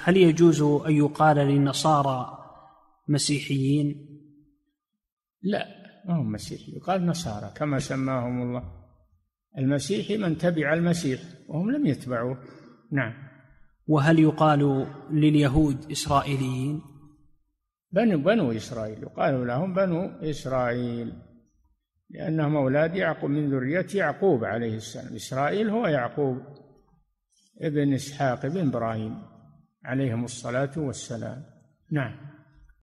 الشيخ، هل يجوز أن يقال للنصارى مسيحيين؟ لا، ما هم مسيحي، يقال نصارى كما سماهم الله. المسيحي من تبع المسيح وهم لم يتبعوه. نعم. وهل يقال لليهود إسرائيليين؟ بنو إسرائيل، يقال لهم بنو إسرائيل لأنهم أولاد يعقوب من ذرية يعقوب عليه السلام. إسرائيل هو يعقوب ابن إسحاق ابن إبراهيم عليهم الصلاة والسلام. نعم.